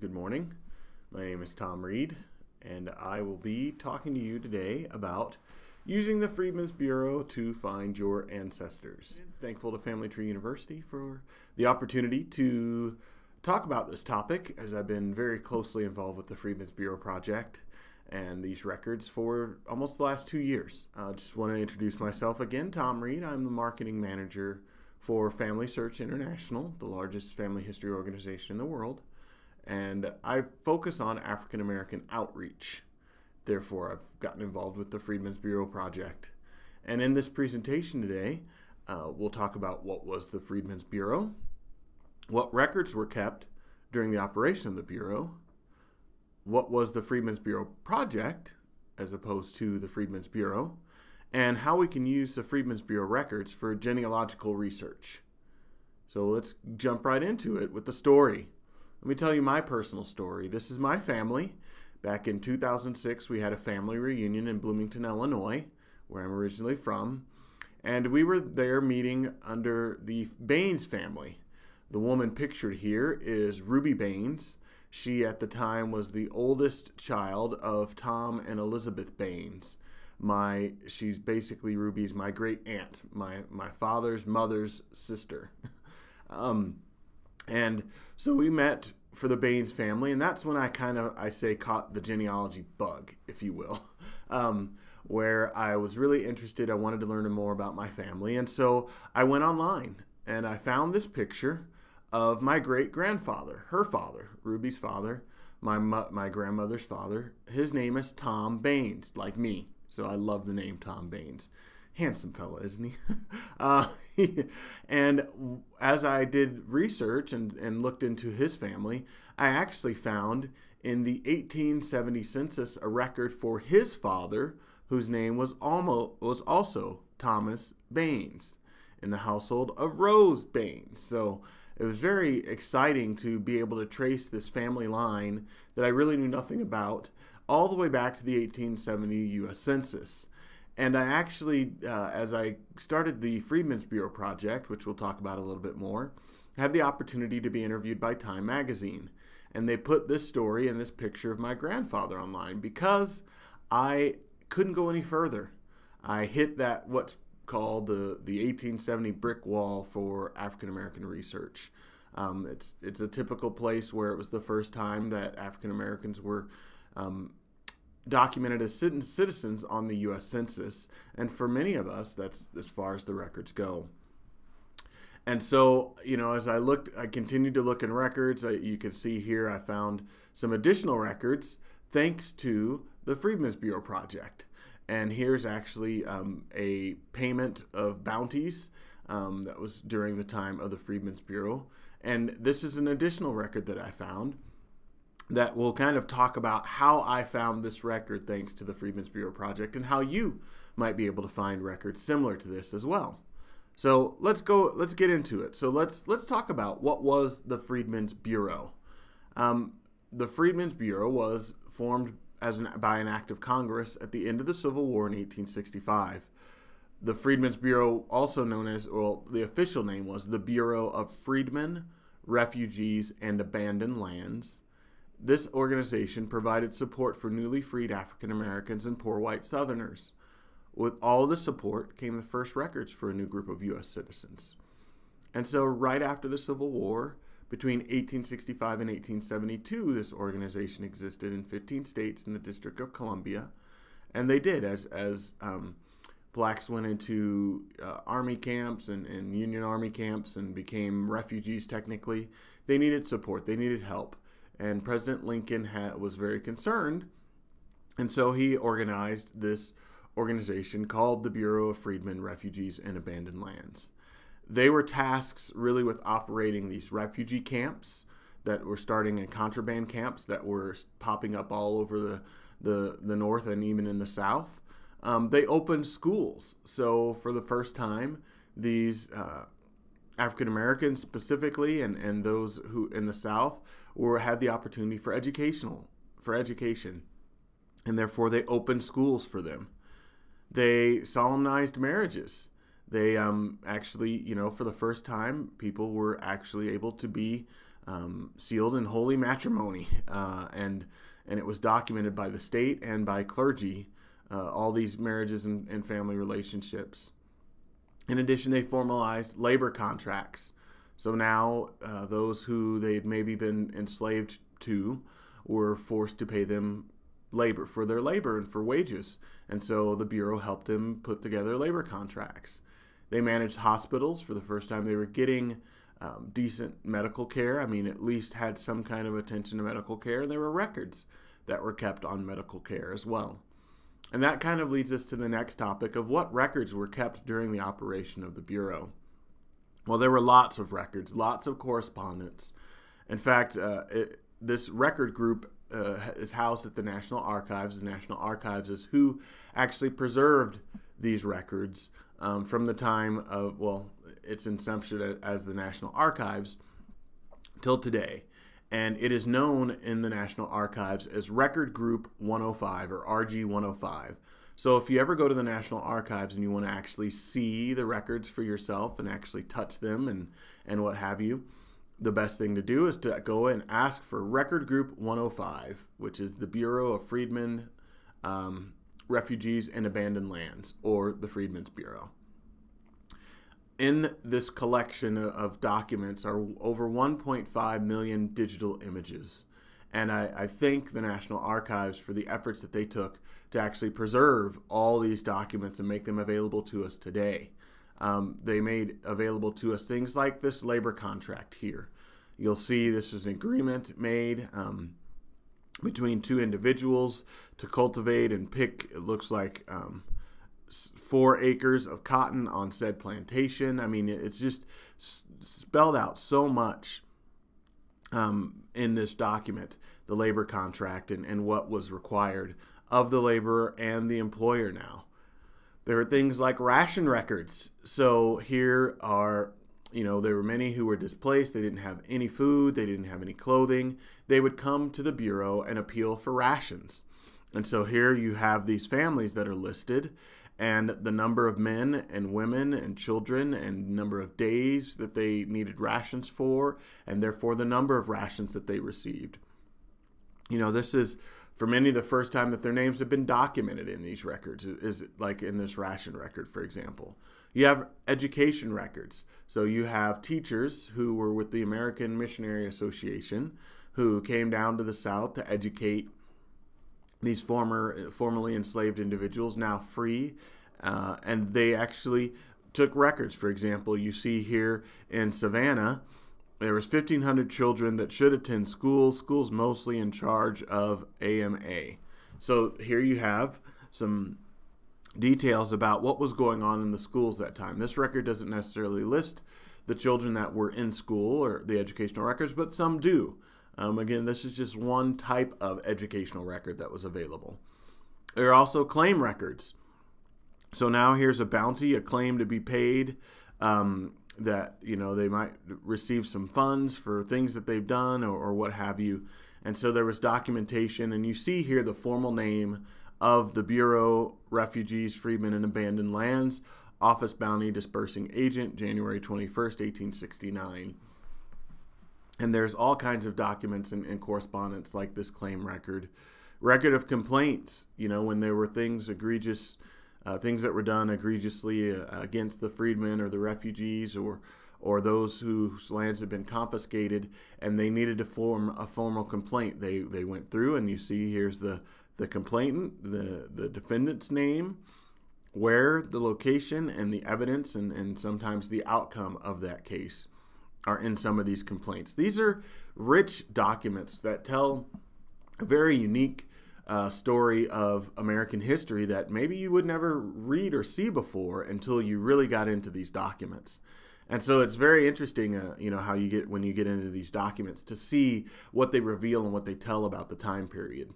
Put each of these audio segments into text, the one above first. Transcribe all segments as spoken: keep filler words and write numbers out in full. Good morning. My name is Tom Reed, and I will be talking to you today about using the Freedmen's Bureau to find your ancestors. Thankful to Family Tree University for the opportunity to talk about this topic, as I've been very closely involved with the Freedmen's Bureau project and these records for almost the last two years. I uh, just want to introduce myself again. Tom Reed. I'm the marketing manager for FamilySearch International, the largest family history organization in the world, and I focus on African American outreach. Therefore, I've gotten involved with the Freedmen's Bureau project. And in this presentation today, uh, we'll talk about what was the Freedmen's Bureau, what records were kept during the operation of the Bureau, what was the Freedmen's Bureau project as opposed to the Freedmen's Bureau, and how we can use the Freedmen's Bureau records for genealogical research. So let's jump right into it with the story. Let me tell you my personal story. This is my family. Back in two thousand six, we had a family reunion in Bloomington, Illinois, where I'm originally from, and we were there meeting under the Baines family. The woman pictured here is Ruby Baines. She, at the time, was the oldest child of Tom and Elizabeth Baines. My, she's basically Ruby's my great aunt, my my father's mother's sister. um, and so we met for the Baines family, and that's when I kind of, I say, caught the genealogy bug, if you will, um, where I was really interested. I wanted to learn more about my family, and so I went online, and I found this picture of my great-grandfather, her father, Ruby's father, my, my grandmother's father. His name is Tom Baines, like me. So I love the name Tom Baines. Handsome fella, isn't he? uh, and as I did research and, and looked into his family, I actually found in the eighteen seventy census a record for his father, whose name was, almost, was also Thomas Baines, in the household of Rose Baines. So it was very exciting to be able to trace this family line that I really knew nothing about all the way back to the eighteen seventy U S Census. And I actually, uh, as I started the Freedmen's Bureau project, which we'll talk about a little bit more, had the opportunity to be interviewed by Time Magazine. And they put this story and this picture of my grandfather online because I couldn't go any further. I hit that what's called the, the eighteen seventy brick wall for African American research. Um, it's, it's a typical place where it was the first time that African Americans were um, documented as citizens on the U S Census, and for many of us, that's as far as the records go. And so, you know, as I looked, I continued to look in records. I, you can see here I found some additional records thanks to the Freedmen's Bureau project. And here's actually um, a payment of bounties um, that was during the time of the Freedmen's Bureau. And this is an additional record that I found that will kind of talk about how I found this record thanks to the Freedmen's Bureau project and how you might be able to find records similar to this as well. So let's go, let's get into it. So let's, let's talk about what was the Freedmen's Bureau. Um, the Freedmen's Bureau was formed As an, by an act of Congress at the end of the Civil War in eighteen sixty-five. The Freedmen's Bureau, also known as, well, the official name was the Bureau of Freedmen, Refugees, and Abandoned Lands. This organization provided support for newly freed African Americans and poor white Southerners. With all the support came the first records for a new group of U S citizens. And so right after the Civil War, between eighteen sixty-five and eighteen seventy-two, this organization existed in fifteen states in the District of Columbia, and they did. As, as um, blacks went into uh, army camps and, and Union Army camps and became refugees technically, they needed support, they needed help. And President Lincoln had, was very concerned, and so he organized this organization called the Bureau of Freedmen, Refugees, and Abandoned Lands. They were tasked really with operating these refugee camps that were starting in contraband camps that were popping up all over the, the, the North and even in the South. Um, they opened schools. So for the first time, these uh, African Americans specifically and, and those who in the South were had the opportunity for educational, for education. And therefore they opened schools for them. They solemnized marriages. They um, actually, you know, for the first time, people were actually able to be um, sealed in holy matrimony, uh, and and it was documented by the state and by clergy, uh, all these marriages and, and family relationships. In addition, they formalized labor contracts. So now uh, those who they had maybe been enslaved to were forced to pay them labor for their labor and for wages. And so the Bureau helped them put together labor contracts. They managed hospitals. For the first time, they were getting um, decent medical care. I mean, at least had some kind of attention to medical care. And there were records that were kept on medical care as well. And that kind of leads us to the next topic of what records were kept during the operation of the Bureau. Well, there were lots of records, lots of correspondence. In fact, uh, it, this record group uh, is housed at the National Archives. The National Archives is who actually preserved these records um, from the time of, well, its inception as the National Archives till today. And it is known in the National Archives as Record Group one oh five, or R G one oh five. So if you ever go to the National Archives and you want to actually see the records for yourself and actually touch them and, and what have you, the best thing to do is to go and ask for Record Group one oh five, which is the Bureau of Freedmen, um, Refugees, and Abandoned Lands, or the Freedmen's Bureau. In this collection of documents are over one point five million digital images. And I, I thank the National Archives for the efforts that they took to actually preserve all these documents and make them available to us today. Um, they made available to us things like this labor contract here. You'll see this is an agreement made um, between two individuals to cultivate and pick, it looks like, um, four acres of cotton on said plantation. I mean, it's just spelled out so much um, in this document, the labor contract and, and what was required of the laborer and the employer now. There are things like ration records. So here are, you know, there were many who were displaced. They didn't have any food. They didn't have any clothing. They would come to the Bureau and appeal for rations. And so here you have these families that are listed, and the number of men and women and children and number of days that they needed rations for, and therefore the number of rations that they received. You know, this is for many the first time that their names have been documented in these records, is like in this ration record, for example. You have education records. So you have teachers who were with the American Missionary Association who came down to the South to educate these former, formerly enslaved individuals, now free, uh, and they actually took records. For example, you see here in Savannah, there was fifteen hundred children that should attend school, schools mostly in charge of A M A. So here you have some details about what was going on in the schools that time. This record doesn't necessarily list the children that were in school or the educational records, but some do. Um, again, this is just one type of educational record that was available. There are also claim records. So now here's a bounty, a claim to be paid, um, that, you know, they might receive some funds for things that they've done or, or what have you. And so there was documentation, and you see here the formal name of the Bureau, Refugees, Freedmen, and Abandoned Lands, Office Bounty Dispersing Agent, January twenty-first, eighteen sixty-nine. And there's all kinds of documents and, and correspondence like this claim record. Record of complaints, you know, when there were things egregious, uh, things that were done egregiously uh, against the freedmen or the refugees or, or those whose lands had been confiscated, and they needed to form a formal complaint. They, they went through, and you see here's the, the complainant, the, the defendant's name, where, the location, and the evidence, and, and sometimes the outcome of that case are in some of these complaints. These are rich documents that tell a very unique uh, story of American history that maybe you would never read or see before until you really got into these documents. And so it's very interesting, uh, you know, how you get when you get into these documents to see what they reveal and what they tell about the time period.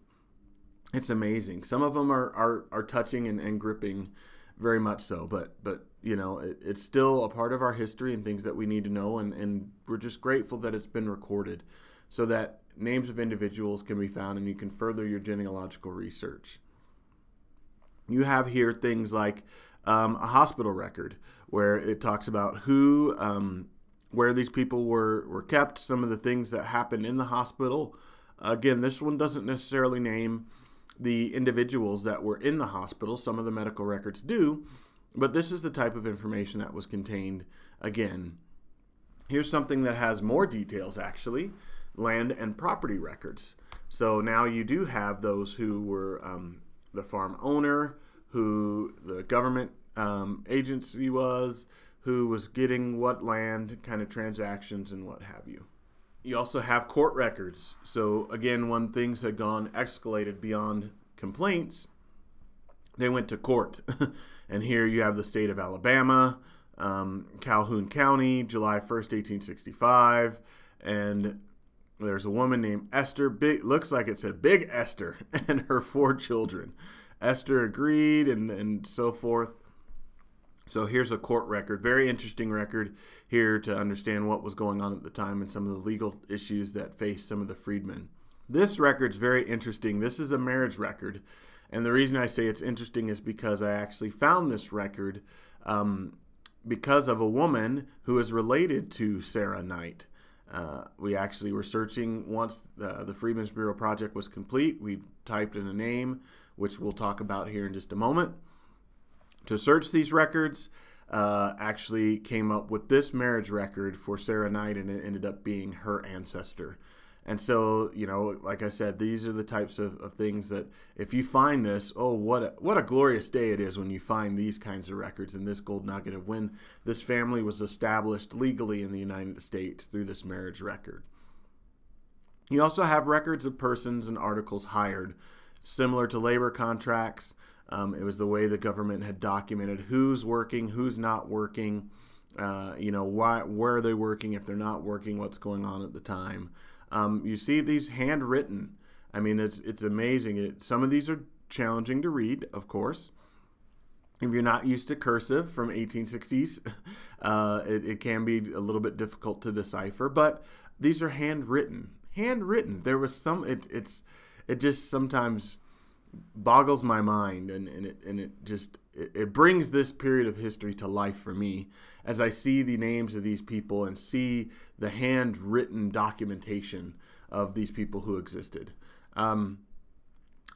It's amazing. Some of them are, are, are touching and, and gripping, very much so, but, but you know, it, it's still a part of our history and things that we need to know, and, and we're just grateful that it's been recorded so that names of individuals can be found and you can further your genealogical research. You have here things like um, a hospital record where it talks about who um, where these people were, were kept, some of the things that happened in the hospital. Again, this one doesn't necessarily name the individuals that were in the hospital. Some of the medical records do, but this is the type of information that was contained. Again, here's something that has more details actually, land and property records. So now you do have those who were um, the farm owner, who the government um, agency was, who was getting what land, kind of transactions and what have you. You also have court records. So again, when things had gone escalated beyond complaints, they went to court. And here you have the state of Alabama, um, Calhoun County, July first, eighteen sixty-five. And there's a woman named Esther Big, looks like it said Big Esther, and her four children. Esther agreed, and, and so forth. So here's a court record, very interesting record here to understand what was going on at the time and some of the legal issues that faced some of the freedmen. This record's very interesting. This is a marriage record. And the reason I say it's interesting is because I actually found this record um, because of a woman who is related to Sarah Knight. Uh, we actually were searching once the, the Freedmen's Bureau project was complete. We typed in a name, which we'll talk about here in just a moment, to search these records. Uh, actually came up with this marriage record for Sarah Knight, and it ended up being her ancestor. And so, you know, like I said, these are the types of, of things that if you find this, oh, what a, what a glorious day it is when you find these kinds of records and this gold nugget of when this family was established legally in the United States through this marriage record. You also have records of persons and articles hired, similar to labor contracts. Um, it was the way the government had documented who's working, who's not working, uh, you know, why, where are they working, if they're not working, what's going on at the time. Um, you see these handwritten. I mean, it's, it's amazing. It, some of these are challenging to read, of course. If you're not used to cursive from eighteen sixties, uh, it, it can be a little bit difficult to decipher, but these are handwritten. Handwritten. There was some, it, it's, it just sometimes boggles my mind, and, and, it, and it just it, it brings this period of history to life for me as I see the names of these people and see the handwritten documentation of these people who existed. Um,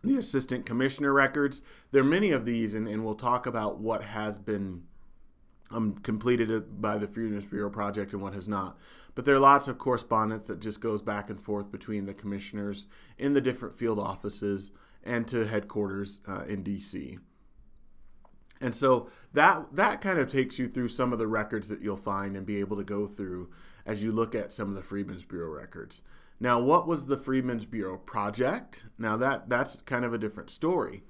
the assistant commissioner records, there are many of these, and, and we'll talk about what has been um, completed by the Freedmen's Bureau project and what has not. But there are lots of correspondence that just goes back and forth between the commissioners in the different field offices and to headquarters uh, in D C. And so that, that kind of takes you through some of the records that you'll find and be able to go through as you look at some of the Freedmen's Bureau records. Now, what was the Freedmen's Bureau project? Now, that, that's kind of a different story.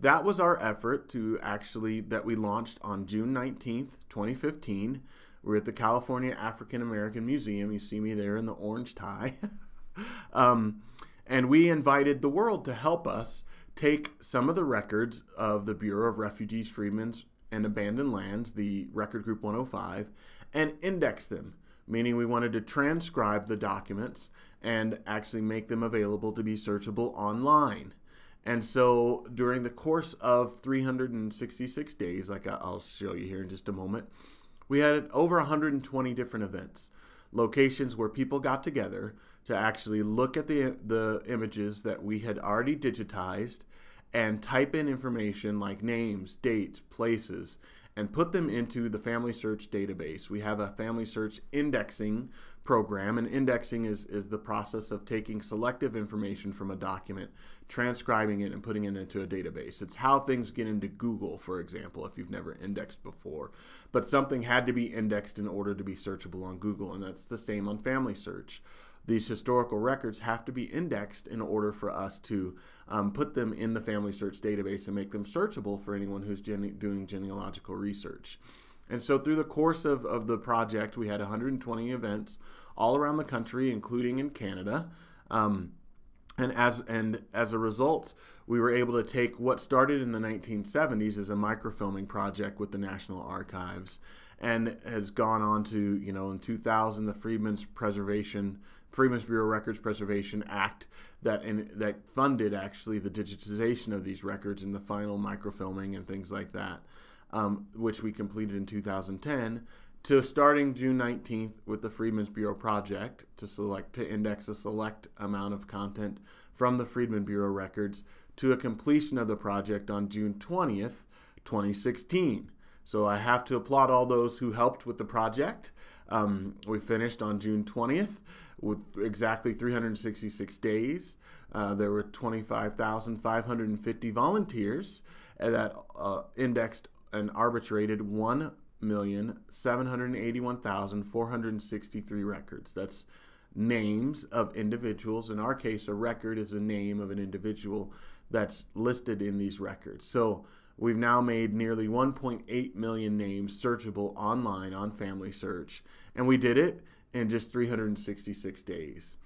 That was our effort to actually, that we launched on June nineteenth, twenty fifteen. We're at the California African American Museum. You see me there in the orange tie. um, And we invited the world to help us take some of the records of the Bureau of Refugees, Freedmen's, and Abandoned Lands, the Record Group one oh five, and index them, meaning we wanted to transcribe the documents and actually make them available to be searchable online. And so during the course of three hundred sixty-six days, like I'll show you here in just a moment, we had over one hundred twenty different events, locations where people got together to actually look at the, the images that we had already digitized and type in information like names, dates, places, and put them into the Family Search database. We have a Family Search indexing program, and indexing is, is the process of taking selective information from a document, transcribing it, and putting it into a database. It's how things get into Google, for example, if you've never indexed before. But something had to be indexed in order to be searchable on Google, and that's the same on Family Search. These historical records have to be indexed in order for us to um, put them in the Family Search database and make them searchable for anyone who's gene doing genealogical research. And so through the course of, of the project, we had one hundred twenty events all around the country, including in Canada. Um, and, as, and as a result, we were able to take what started in the nineteen seventies as a microfilming project with the National Archives and has gone on to, you know, in two thousand, the Freedmen's Preservation Freedmen's Bureau Records Preservation Act that in, that funded actually the digitization of these records and the final microfilming and things like that, um, which we completed in two thousand ten, to starting June nineteenth with the Freedmen's Bureau project to select to index a select amount of content from the Freedmen Bureau records to a completion of the project on June twentieth, twenty sixteen. So I have to applaud all those who helped with the project. Um, we finished on June twentieth with exactly three hundred sixty-six days. Uh, there were twenty-five thousand five hundred fifty volunteers that uh, indexed and arbitrated one million seven hundred eighty-one thousand four hundred sixty-three records. That's names of individuals. In our case, a record is a name of an individual that's listed in these records. So we've now made nearly one point eight million names searchable online on Family Search, and we did it in just three hundred sixty-six days.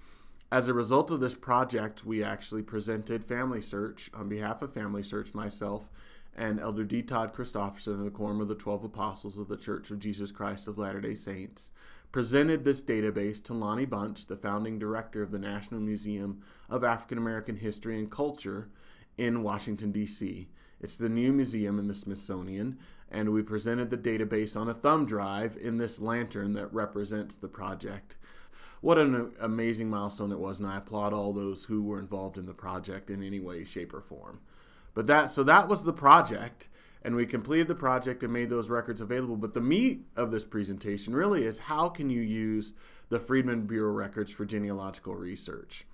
As a result of this project, we actually presented Family Search, on behalf of Family Search, myself, and Elder D. Todd Christofferson of the Quorum of the Twelve Apostles of the Church of Jesus Christ of Latter-day Saints, presented this database to Lonnie Bunch, the founding director of the National Museum of African American History and Culture in Washington, D C It's the new museum in the Smithsonian, and we presented the database on a thumb drive in this lantern that represents the project. What an amazing milestone it was, and I applaud all those who were involved in the project in any way, shape, or form. But that, so that was the project, and we completed the project and made those records available. But the meat of this presentation really is, how can you use the Freedmen Bureau records for genealogical research?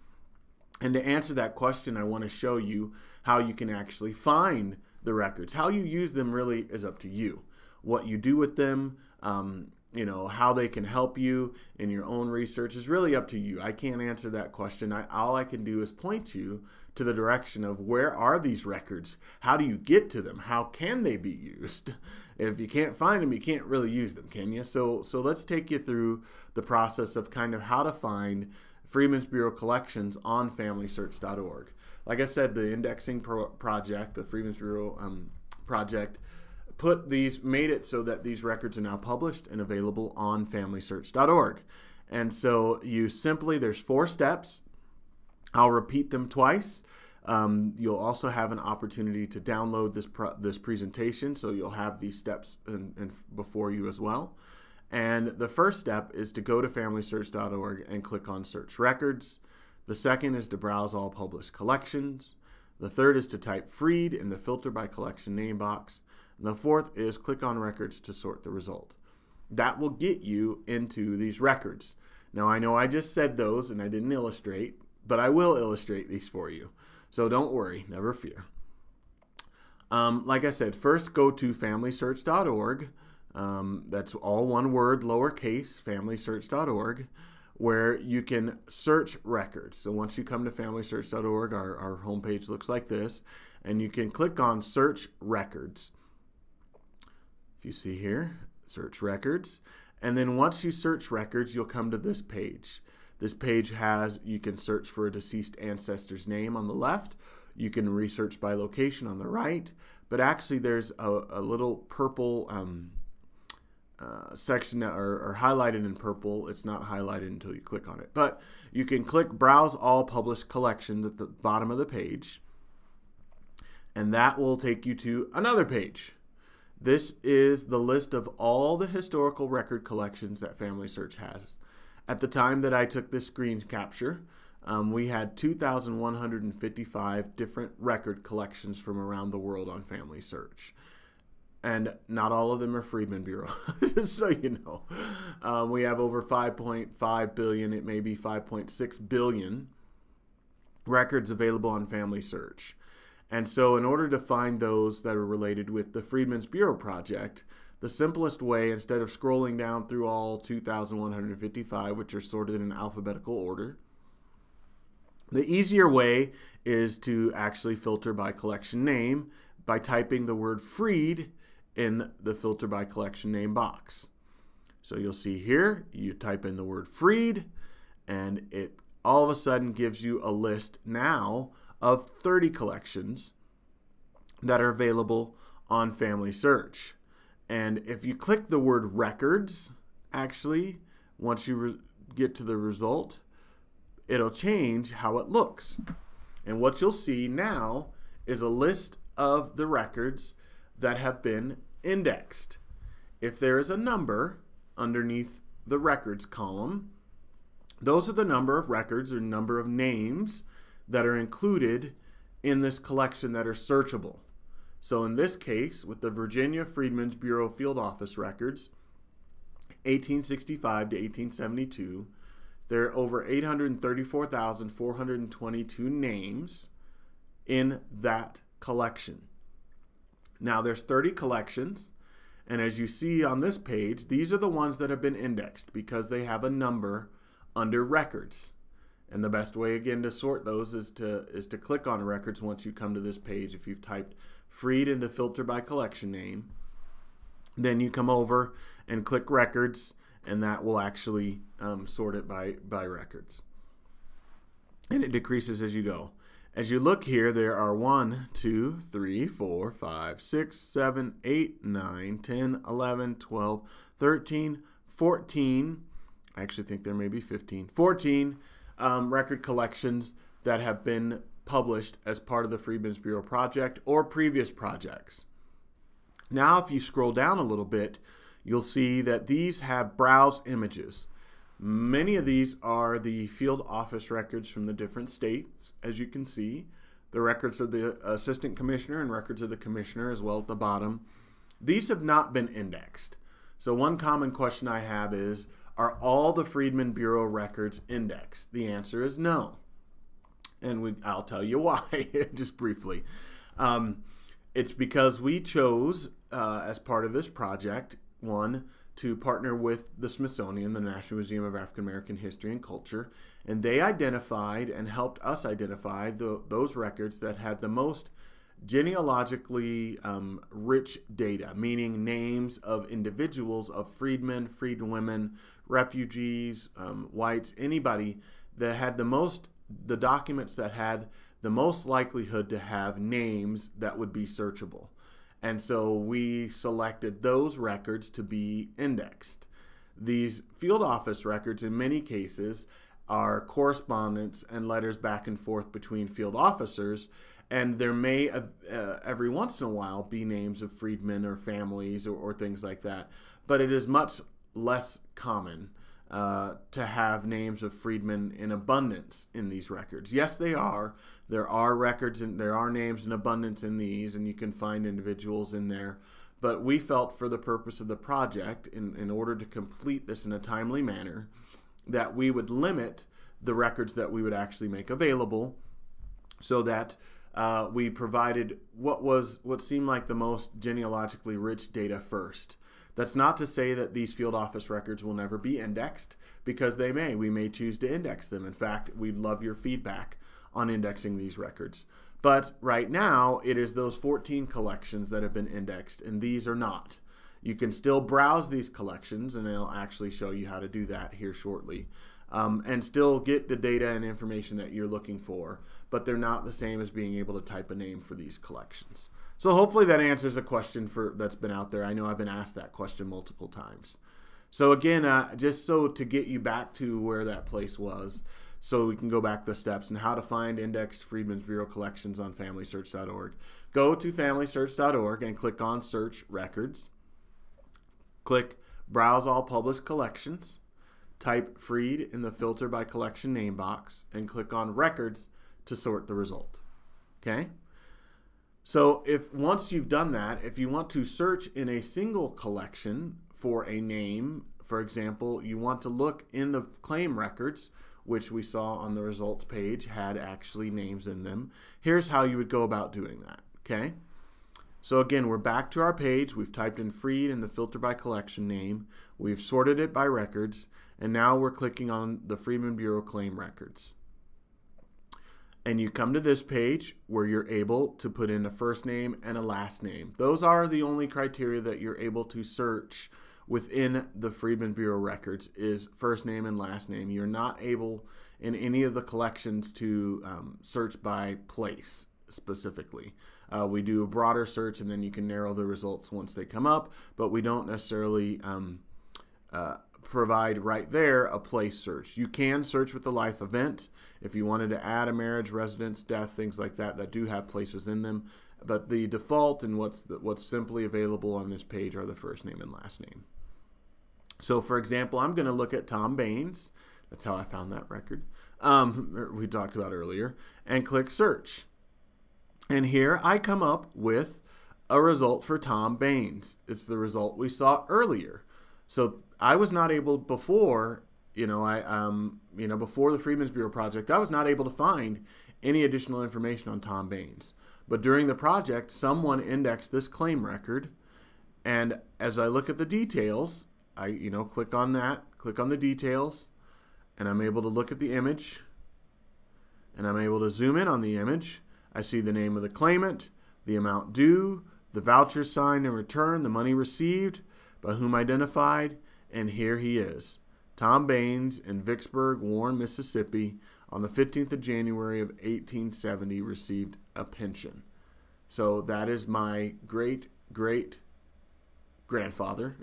And to answer that question, I want to show you how you can actually find the records. How you use them really is up to you. What you do with them, um, you know, how they can help you in your own research is really up to you. I can't answer that question. I, all I can do is point you to the direction of, where are these records? How do you get to them? How can they be used? If you can't find them, you can't really use them, can you? So, so let's take you through the process of kind of how to find Freedmen's Bureau collections on Family Search dot org. Like I said, the indexing pro project, the Freedmen's Bureau um, project, put these, made it so that these records are now published and available on Family Search dot org. And so you simply, there's four steps. I'll repeat them twice. Um, you'll also have an opportunity to download this pro this presentation, so you'll have these steps in, in before you as well. And the first step is to go to Family Search dot org and click on Search Records. The second is to browse all published collections. The third is to type Freed in the filter by collection name box. And the fourth is click on records to sort the result. That will get you into these records. Now, I know I just said those and I didn't illustrate, but I will illustrate these for you. So don't worry, never fear. Um, like I said, first go to Family Search dot org. Um, that's all one word, lowercase, Family Search dot org, where you can search records. So once you come to Family Search dot org, our, our homepage looks like this, and you can click on Search Records. If you see here, Search Records. And then once you search records, you'll come to this page. This page has, you can search for a deceased ancestor's name on the left. You can research by location on the right. But actually, there's a, a little purple um, Uh, section that are, are highlighted in purple. It's not highlighted until you click on it, but you can click Browse All Published Collections at the bottom of the page, and that will take you to another page. This is the list of all the historical record collections that Family Search has. At the time that I took this screen capture, um, we had two thousand one hundred fifty-five different record collections from around the world on Family Search. And not all of them are Freedmen Bureau, just so you know. Um, we have over five point five billion, it may be five point six billion records available on Family Search. And so in order to find those that are related with the Freedmen's Bureau project, the simplest way, instead of scrolling down through all two thousand one hundred fifty-five, which are sorted in alphabetical order, the easier way is to actually filter by collection name by typing the word Freed in the filter by collection name box. So you'll see here, you type in the word Freed, and it all of a sudden gives you a list now of thirty collections that are available on Family Search. And if you click the word Records, actually, once you get to the result, it'll change how it looks. And what you'll see now is a list of the records that have been indexed. If there is a number underneath the records column. Those are the number of records or number of names that are included in this collection that are searchable. So in this case, with the Virginia Freedmen's Bureau Field Office records, eighteen sixty-five to eighteen seventy-two, there are over eight hundred thirty-four thousand four hundred twenty-two names in that collection. Now there's thirty collections, and as you see on this page, these are the ones that have been indexed because they have a number under records. And the best way, again, to sort those is to is to click on records once you come to this page. If you've typed Freed into filter by collection name, then you come over and click records, and that will actually um, sort it by by records. And it decreases as you go. As you look here, there are one, two, three, four, five, six, seven, eight, nine, ten, eleven, twelve, thirteen, fourteen, I actually think there may be fifteen, fourteen um, record collections that have been published as part of the Freedmen's Bureau project or previous projects. Now, if you scroll down a little bit, you'll see that these have browse images. Many of these are the field office records from the different states, as you can see, the records of the assistant commissioner and records of the commissioner as well at the bottom. These have not been indexed. So one common question I have is, are all the Freedmen Bureau records indexed? The answer is no. And we, I'll tell you why, just briefly. Um, it's because we chose, uh, as part of this project, one, to partner with the Smithsonian, the National Museum of African American History and Culture, and they identified and helped us identify the, those records that had the most genealogically um, rich data, meaning names of individuals, of freedmen, freedwomen, refugees, um, whites, anybody that had the most, the documents that had the most likelihood to have names that would be searchable. And so we selected those records to be indexed. These field office records, in many cases, are correspondence and letters back and forth between field officers, and there may, uh, every once in a while, be names of freedmen or families or, or things like that. But it is much less common uh, to have names of freedmen in abundance in these records. Yes, they are. There are records and there are names in abundance in these, and you can find individuals in there. But we felt, for the purpose of the project, in, in order to complete this in a timely manner, that we would limit the records that we would actually make available, so that uh, we provided what was what seemed like the most genealogically rich data first. That's not to say that these field office records will never be indexed, because they may. We may choose to index them. In fact, we'd love your feedback on indexing these records. But right now, it is those fourteen collections that have been indexed, and these are not. You can still browse these collections, and I'll actually show you how to do that here shortly, um, and still get the data and information that you're looking for, but they're not the same as being able to type a name for these collections. So hopefully that answers a question for that's been out there. I know I've been asked that question multiple times. So again, uh, just so to get you back to where that place was, so we can go back the steps and how to find indexed Freedmen's Bureau collections on Family Search dot org. Go to Family Search dot org and click on Search Records. Click Browse All Published Collections. Type Freed in the Filter by Collection name box and click on Records to sort the result. Okay? So if once you've done that, if you want to search in a single collection for a name, for example, you want to look in the claim records, which we saw on the results page had actually names in them. Here's how you would go about doing that, okay? So again, we're back to our page. We've typed in Freed in the filter by collection name. We've sorted it by records, and now we're clicking on the Freedmen Bureau claim records. And you come to this page where you're able to put in a first name and a last name. Those are the only criteria that you're able to search within the Freedmen Bureau records, is first name and last name. You're not able in any of the collections to um, search by place specifically. Uh, we do a broader search, and then you can narrow the results once they come up, but we don't necessarily um, uh, provide right there a place search. You can search with the life event if you wanted to add a marriage, residence, death, things like that that do have places in them, but the default and what's, the, what's simply available on this page are the first name and last name. So, for example, I'm going to look at Tom Baines. That's how I found that record um, we talked about earlier, and click search. And here I come up with a result for Tom Baines. It's the result we saw earlier. So I was not able before, you know, I, um, you know, before the Freedmen's Bureau project, I was not able to find any additional information on Tom Baines. But during the project, someone indexed this claim record, and as I look at the details, I, you know, click on that, click on the details, and I'm able to look at the image, and I'm able to zoom in on the image. I see the name of the claimant, the amount due, the voucher signed and returned, the money received, by whom identified, and here he is, Tom Baines in Vicksburg, Warren, Mississippi, on the fifteenth of January of eighteen seventy, received a pension. So that is my great-great-grandfather,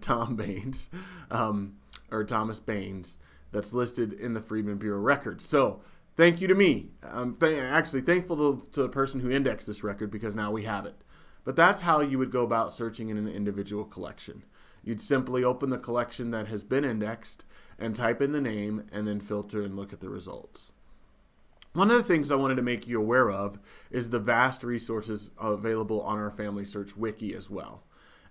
Tom Baines, um, or Thomas Baines, that's listed in the Freedmen Bureau record. So thank you to me. I'm th actually thankful to, to the person who indexed this record, because now we have it. But that's how you would go about searching in an individual collection. You'd simply open the collection that has been indexed and type in the name and then filter and look at the results. One of the things I wanted to make you aware of is the vast resources available on our Family Search Wiki as well.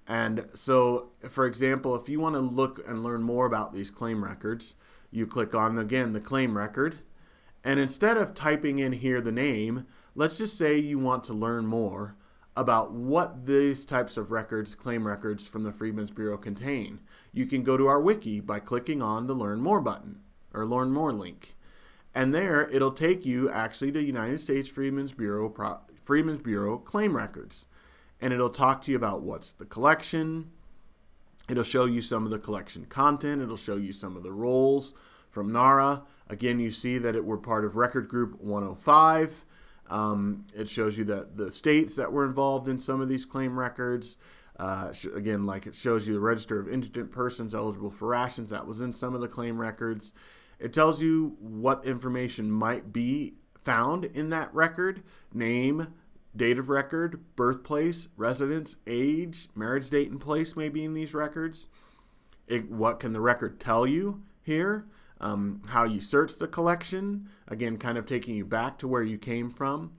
And so, for example, if you want to look and learn more about these claim records, you click on, again, the claim record. And instead of typing in here the name, let's just say you want to learn more about what these types of records, claim records from the Freedmen's Bureau contain. You can go to our wiki by clicking on the Learn More button, or Learn More link. And there, it'll take you actually to United States Freedmen's Bureau, Pro Freedmen's Bureau claim records. And it'll talk to you about what's the collection. It'll show you some of the collection content. It'll show you some of the roles from NARA. Again, you see that it were part of Record Group one oh five. Um, it shows you that the states that were involved in some of these claim records. Uh, again, like it shows you the register of indigent persons eligible for rations that was in some of the claim records. It tells you what information might be found in that record: name, date of record, birthplace, residence, age, marriage date and place may be in these records. It, what can the record tell you here? Um, how you search the collection, again, kind of taking you back to where you came from.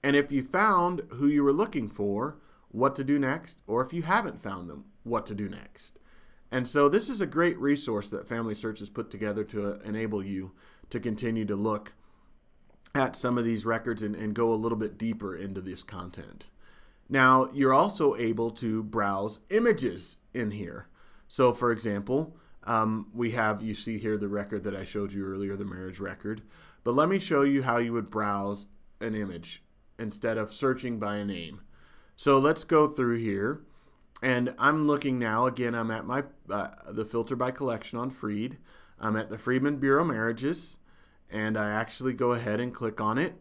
And if you found who you were looking for, what to do next, or if you haven't found them, what to do next. And so this is a great resource that Family Search has put together to uh, enable you to continue to look at some of these records and, and go a little bit deeper into this content. Now, you're also able to browse images in here. So, for example, Um, we have, you see here, the record that I showed you earlier, the marriage record. But let me show you how you would browse an image instead of searching by a name. So let's go through here. And I'm looking now, again, I'm at my uh, the filter by collection on Freed. I'm at the Freedmen Bureau Marriages. And I actually go ahead and click on it.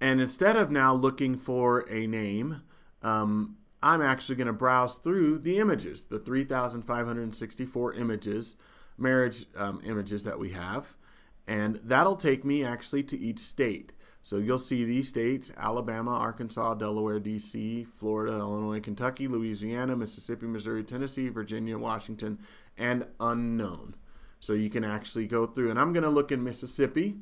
And instead of now looking for a name, um, I'm actually going to browse through the images, the three thousand five hundred sixty-four images, marriage um, images that we have. And that'll take me actually to each state. So you'll see these states: Alabama, Arkansas, Delaware, D C, Florida, Illinois, Kentucky, Louisiana, Mississippi, Missouri, Tennessee, Virginia, Washington, and unknown. So you can actually go through, and I'm going to look in Mississippi.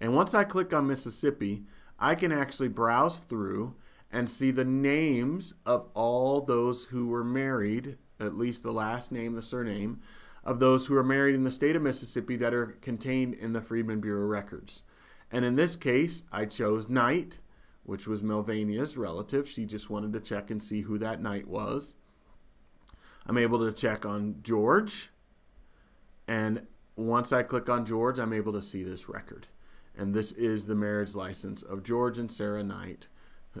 And once I click on Mississippi, I can actually browse through and see the names of all those who were married, at least the last name, the surname, of those who were married in the state of Mississippi that are contained in the Freedmen Bureau records. And in this case, I chose Knight, which was Melvina's relative. She just wanted to check and see who that Knight was. I'm able to check on George. And once I click on George, I'm able to see this record. And this is the marriage license of George and Sarah Knight.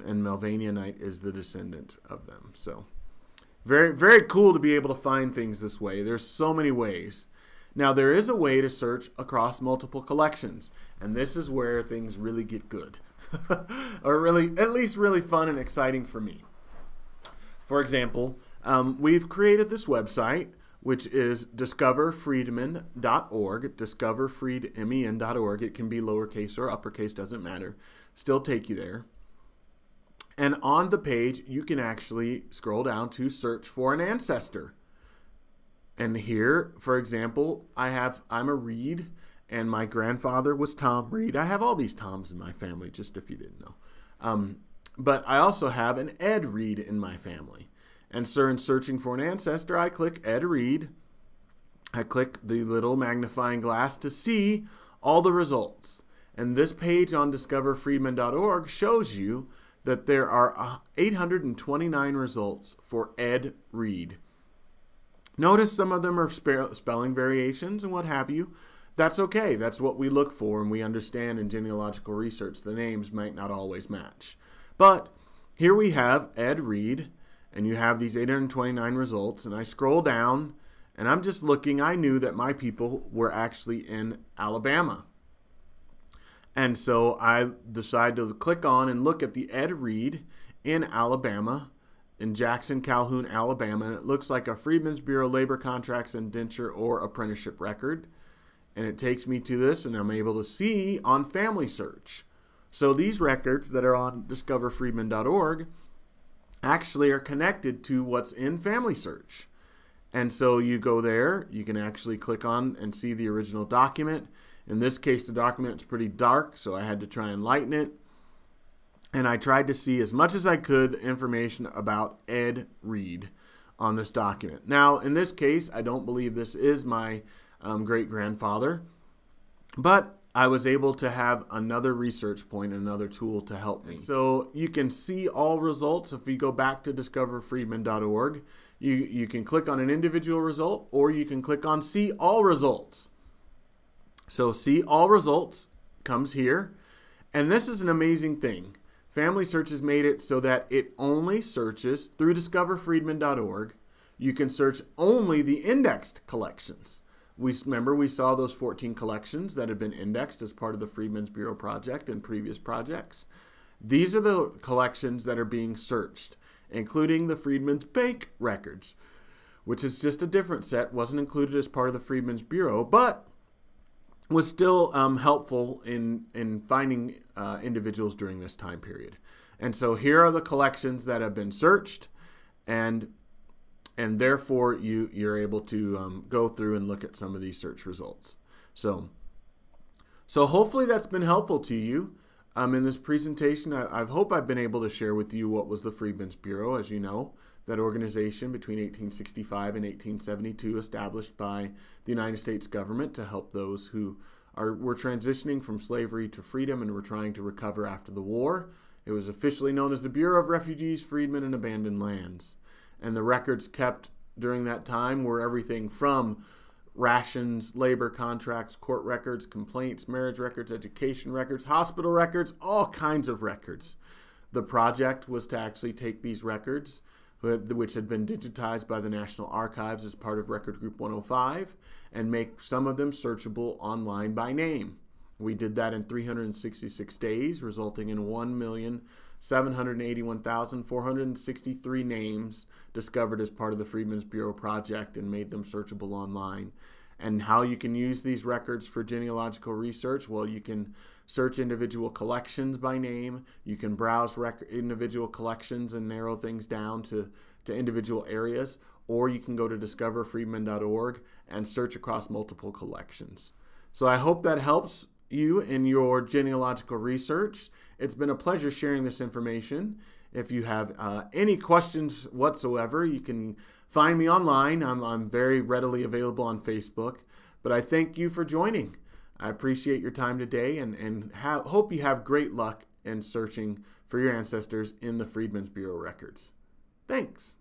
And Melvina Knight is the descendant of them. So very, very cool to be able to find things this way. There's so many ways. Now, there is a way to search across multiple collections, and this is where things really get good, or really, at least really fun and exciting for me. For example, um, we've created this website, which is discover freedmen dot org, discover freedmen dot org. It can be lowercase or uppercase, doesn't matter. Still take you there. And on the page, you can actually scroll down to search for an ancestor. And here, for example, I have, I'm a Reed, and my grandfather was Tom Reed. I have all these Toms in my family, just if you didn't know. Um, but I also have an Ed Reed in my family. And so in searching for an ancestor, I click Ed Reed. I click the little magnifying glass to see all the results. And this page on discover freedmen dot org shows you that there are eight hundred twenty-nine results for Ed Reed. Notice some of them are spe- spelling variations and what have you. That's okay. That's what we look for, and we understand in genealogical research the names might not always match. But here we have Ed Reed, and you have these eight hundred twenty-nine results, and I scroll down, and I'm just looking. I knew that my people were actually in Alabama. And so I decided to click on and look at the Ed Reed in Alabama, in Jackson, Calhoun, Alabama, and it looks like a Freedmen's Bureau labor contracts, indenture, or apprenticeship record. And it takes me to this, and I'm able to see on Family Search. So these records that are on discover freedmen dot org actually are connected to what's in Family Search. And so you go there, you can actually click on and see the original document. In this case, the document is pretty dark, so I had to try and lighten it. And I tried to see as much as I could the information about Ed Reed on this document. Now, in this case, I don't believe this is my um, great-grandfather, but I was able to have another research point, another tool to help me. So you can see all results. If you go back to discover freedmen dot org, you, you can click on an individual result, or you can click on See All Results. So See All Results comes here, and this is an amazing thing. Family Search has made it so that it only searches through discover freedmen dot org. You can search only the indexed collections. We remember we saw those fourteen collections that had been indexed as part of the Freedmen's Bureau project and previous projects. These are the collections that are being searched, including the Freedmen's Bank records, which is just a different set, wasn't included as part of the Freedmen's Bureau, but was still um, helpful in, in finding uh, individuals during this time period. And so here are the collections that have been searched, and, and therefore you, you're able to um, go through and look at some of these search results. So, so hopefully that's been helpful to you. Um, in this presentation, I, I hope I've been able to share with you what was the Freedmen's Bureau. As you know, that organization between eighteen sixty-five and eighteen seventy-two, established by the United States government to help those who are, were transitioning from slavery to freedom and were trying to recover after the war. It was officially known as the Bureau of Refugees, Freedmen, and Abandoned Lands. And the records kept during that time were everything from rations, labor contracts, court records, complaints, marriage records, education records, hospital records, all kinds of records. The project was to actually take these records, which had been digitized by the National Archives as part of Record Group one oh five, and make some of them searchable online by name. We did that in three hundred sixty-six days, resulting in one million seven hundred eighty-one thousand four hundred sixty-three names discovered as part of the Freedmen's Bureau project and made them searchable online. And how you can use these records for genealogical research? Well, you can search individual collections by name. You can browse rec individual collections and narrow things down to, to individual areas, or you can go to discover freedmen dot org and search across multiple collections. So I hope that helps you in your genealogical research. It's been a pleasure sharing this information. If you have uh, any questions whatsoever, you can find me online. I'm, I'm very readily available on Facebook. But I thank you for joining. I appreciate your time today, and, and hope you have great luck in searching for your ancestors in the Freedmen's Bureau records. Thanks.